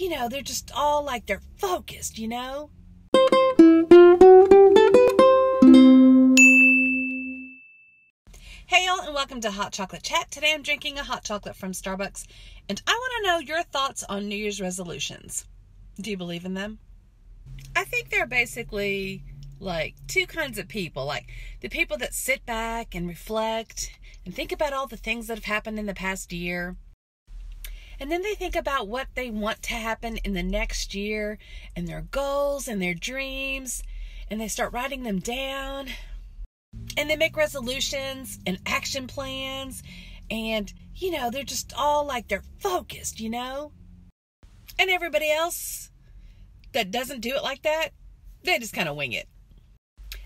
you know, they're just all like they're focused, you know? Hey y'all, and welcome to Hot Chocolate Chat. Today I'm drinking a hot chocolate from Starbucks, and I want to know your thoughts on New Year's resolutions. Do you believe in them? I think there are basically like two kinds of people. Like the people that sit back and reflect and think about all the things that have happened in the past year. And then they think about what they want to happen in the next year and their goals and their dreams. And they start writing them down. And they make resolutions and action plans. And, you know, they're just all like they're focused, you know? And everybody else that doesn't do it like that, they just kind of wing it.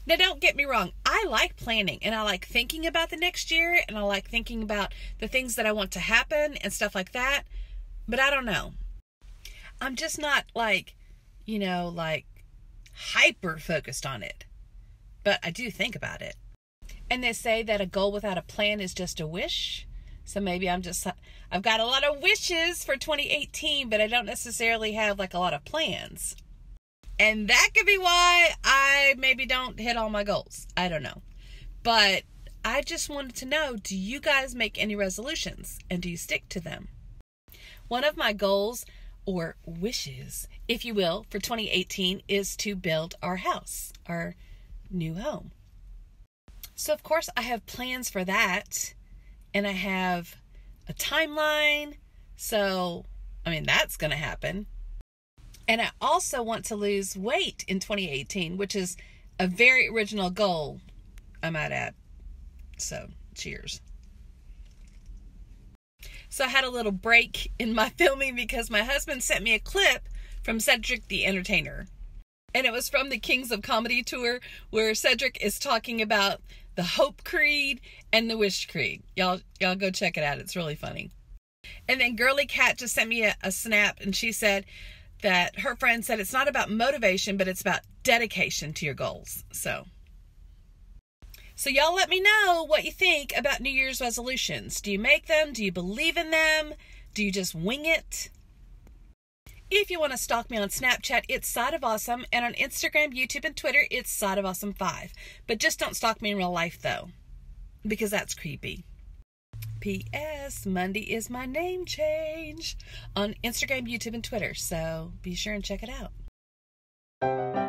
Now, don't get me wrong. I like planning, and I like thinking about the next year, and I like thinking about the things that I want to happen and stuff like that. But I don't know. I'm just not like, you know, like hyper focused on it. But I do think about it. And they say that a goal without a plan is just a wish. So maybe I've got a lot of wishes for 2018, but I don't necessarily have like a lot of plans. And that could be why I maybe don't hit all my goals. I don't know. But I just wanted to know, do you guys make any resolutions? And do you stick to them? One of my goals, or wishes, if you will, for 2018 is to build our house, our new home. So of course I have plans for that. And I have a timeline. So, I mean, that's going to happen. And I also want to lose weight in 2018, which is a very original goal, I might add. So, cheers. So I had a little break in my filming because my husband sent me a clip from Cedric the Entertainer. And it was from the Kings of Comedy Tour, where Cedric is talking about the Hope Creed and the Wish Creed. Y'all go check it out. It's really funny. And then Girly Cat just sent me a snap, and she said that her friend said it's not about motivation, but it's about dedication to your goals. So y'all let me know what you think about New Year's resolutions. Do you make them? Do you believe in them? Do you just wing it? If you want to stalk me on Snapchat, it's Side of Awesome, and on Instagram, YouTube, and Twitter, it's Side of Awesome 5. But just don't stalk me in real life, though, because that's creepy. P.S. Monday is my name change on Instagram, YouTube, and Twitter, so be sure and check it out.